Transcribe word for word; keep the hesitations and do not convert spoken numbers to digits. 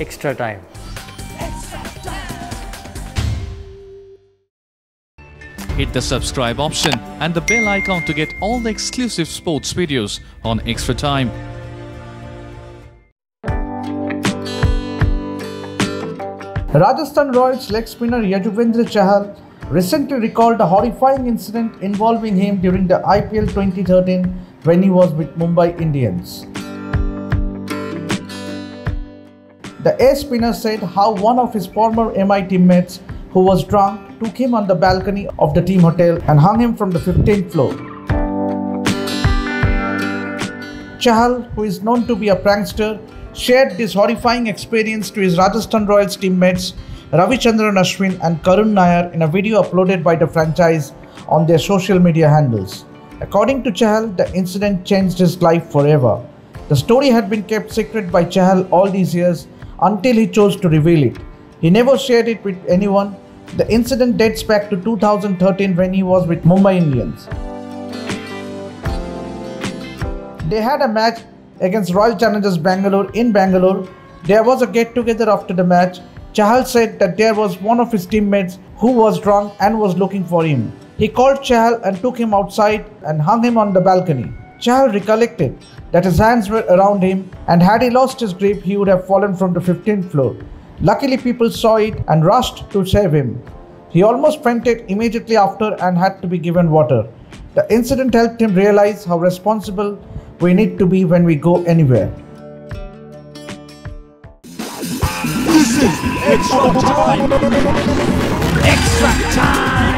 extra time. Hit the subscribe option and the bell icon to get all the exclusive sports videos on Extra Time. Rajasthan Royals leg spinner Yuzvendra Chahal recently recalled a horrifying incident involving him during the I P L twenty thirteen when he was with Mumbai Indians. The ace spinner said how one of his former M I teammates who was drunk took him on the balcony of the team hotel and hung him from the fifteenth floor. Chahal, who is known to be a prankster, shared this horrifying experience to his Rajasthan Royals teammates Ravichandran Ashwin and Karun Nair in a video uploaded by the franchise on their social media handles. According to Chahal, the incident changed his life forever. The story had been kept secret by Chahal all these years until he chose to reveal it. He never shared it with anyone. The incident dates back to two thousand thirteen when he was with Mumbai Indians. They had a match against Royal Challengers Bangalore in Bangalore. There was a get-together after the match. Chahal said that there was one of his teammates who was drunk and was looking for him. He called Chahal and took him outside and hung him on the balcony. Chahal recollected that his hands were around him, and had he lost his grip, he would have fallen from the fifteenth floor. Luckily, people saw it and rushed to save him. He almost fainted immediately after and had to be given water. The incident helped him realize how responsible we need to be when we go anywhere. This is Extra Time! Extra Time!